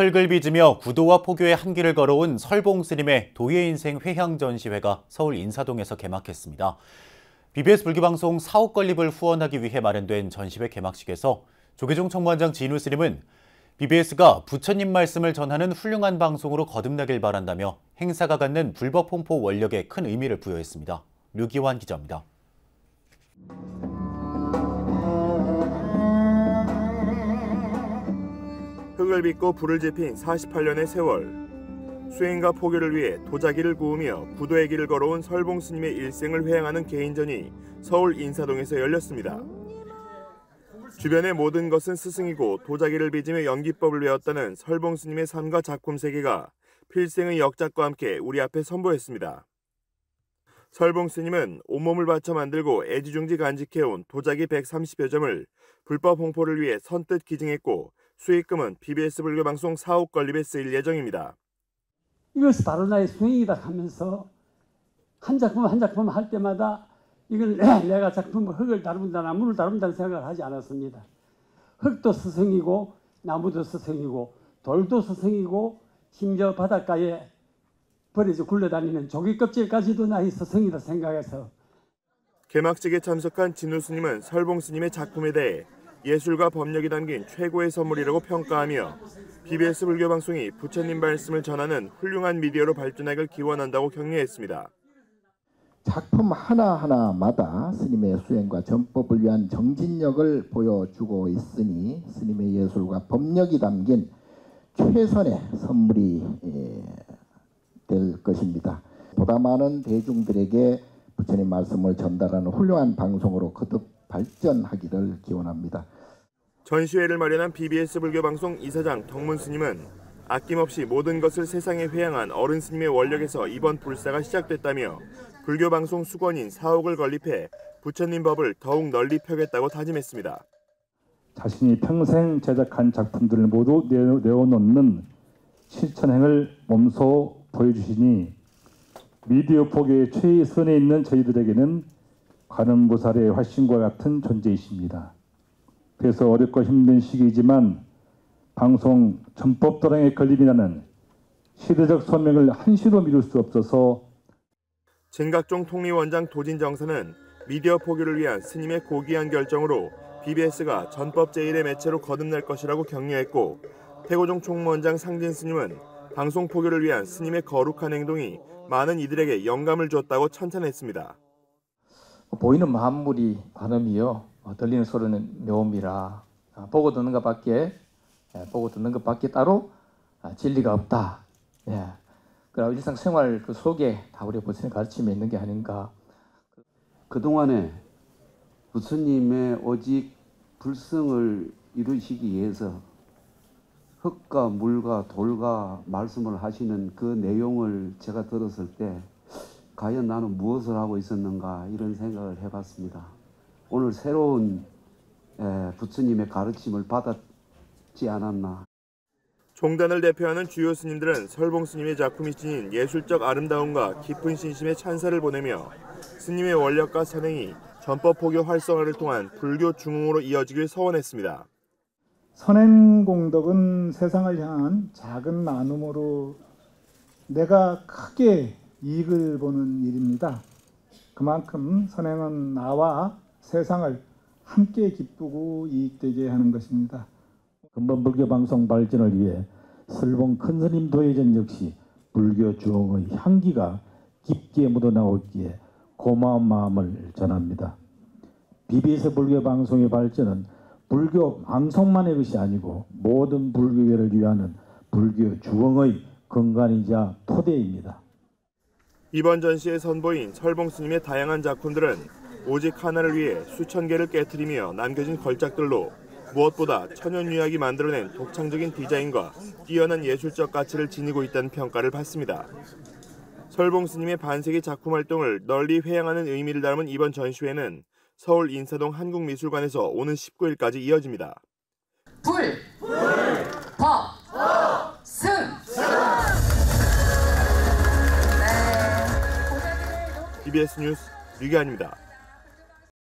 흙을 빚으며 구도와 포교의 한길을 걸어온 설봉스님의 도예인생 회향전시회가 서울 인사동에서 개막했습니다. BBS 불교방송 사옥 건립을 후원하기 위해 마련된 전시회 개막식에서 조계종 총무원장 진우스님은 BBS가 부처님 말씀을 전하는 훌륭한 방송으로 거듭나길 바란다며 행사가 갖는 불법 홍보 원력에 큰 의미를 부여했습니다. 류기완 기자입니다. 흙을 빚고 불을 지핀 48년의 세월, 수행과 포교를 위해 도자기를 구우며 구도의 길을 걸어온 설봉스님의 일생을 회향하는 개인전이 서울 인사동에서 열렸습니다. 주변의 모든 것은 스승이고 도자기를 빚으며 연기법을 배웠다는 설봉스님의 삶과 작품 세계가 필생의 역작과 함께 우리 앞에 선보였습니다. 설봉스님은 온몸을 바쳐 만들고 애지중지 간직해온 도자기 130여 점을 불법 홍보를 위해 선뜻 기증했고, 수익금은 BBS 불교방송 사옥 건립에 쓰일 예정입니다. 이것이 바로 나의 수행이다 하면서 한 작품 한 작품 할 때마다 이걸 내가 작품을 흙을 다룬다, 나무를 다룬다는 생각을 하지 않았습니다. 흙도 스승이고 나무도 스승이고 돌도 스승이고 심지어 바닷가에 버려져 굴러다니는 조개 껍질까지도 나의 스승이다 생각해서. 개막식에 참석한 진우 스님은 설봉스님의 작품에 대해 예술과 법력이 담긴 최고의 선물이라고 평가하며 BBS 불교방송이 부처님 말씀을 전하는 훌륭한 미디어로 발전하길 기원한다고 격려했습니다. 작품 하나하나마다 스님의 수행과 전법을 위한 정진력을 보여주고 있으니 스님의 예술과 법력이 담긴 최선의 선물이 될 것입니다. 보다 많은 대중들에게 부처님 말씀을 전달하는 훌륭한 방송으로 거듭 발전하기를 기원합니다. 전시회를 마련한 BBS 불교방송 이사장 덕문 스님은 아낌없이 모든 것을 세상에 회양한 어른 스님의 원력에서 이번 불사가 시작됐다며 불교방송 수건인 사옥을 건립해 부처님 법을 더욱 널리 펴겠다고 다짐했습니다. 자신이 평생 제작한 작품들을 모두 내어놓는 실천행을 몸소 보여주시니 미디어 포교의 최선에 있는 저희들에게는 관음보살의 화신과 같은 존재이십니다. 그래서 어렵고 힘든 시기이지만 방송 전법도량의 건립이라는 시대적 소명을 한시도 미룰 수 없어서. 진각종 통리원장 도진정사는 미디어 포교를 위한 스님의 고귀한 결정으로 BBS가 전법 제1의 매체로 거듭날 것이라고 격려했고, 태고종 총무원장 상진 스님은 방송 포교를 위한 스님의 거룩한 행동이 많은 이들에게 영감을 줬다고 찬찬했습니다. 보이는 만물이 관음이요, 들리는 소리는 묘음이라, 보고 듣는 것밖에 따로 진리가 없다. 예, 그러나 일상생활 그 속에 다 우리 부처님 가르침이 있는 게 아닌가. 그동안에 부처님의 오직 불성을 이루시기 위해서 흙과 물과 돌과 말씀을 하시는 그 내용을 제가 들었을 때 과연 나는 무엇을 하고 있었는가, 이런 생각을 해봤습니다. 오늘 새로운 부처님의 가르침을 받았지 않았나. 종단을 대표하는 주요 스님들은 설봉스님의 작품이 지닌 예술적 아름다움과 깊은 신심의 찬사를 보내며 스님의 원력과 선행이 전법 포교 활성화를 통한 불교 중흥으로 이어지길 서원했습니다. 선행공덕은 세상을 향한 작은 나눔으로 내가 크게 이익을 보는 일입니다. 그만큼 선행은 나와 세상을 함께 기쁘고 이익되게 하는 것입니다. 근본 불교 방송 발전을 위해 설봉 큰스님 도예전 역시 불교 중흥의 향기가 깊게 묻어나오기에 고마운 마음을 전합니다. BBS 불교 방송의 발전은 불교 방송만의 것이 아니고 모든 불교계를 위하는 불교 중흥의 근간이자 토대입니다. 이번 전시에 선보인 설봉스님의 다양한 작품들은 오직 하나를 위해 수천 개를 깨트리며 남겨진 걸작들로, 무엇보다 천연유약이 만들어낸 독창적인 디자인과 뛰어난 예술적 가치를 지니고 있다는 평가를 받습니다. 설봉스님의 반세기 작품 활동을 널리 회양하는 의미를 담은 이번 전시회는 서울 인사동 한국미술관에서 오는 19일까지 이어집니다. BBS 뉴스 류기완입니다.